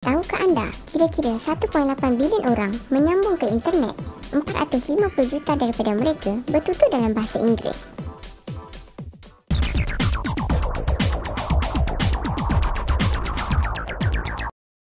Tahukah Anda, kira-kira 1.8 bilion orang menyambung ke internet, 450 juta daripada mereka bertutur dalam bahasa Inggeris.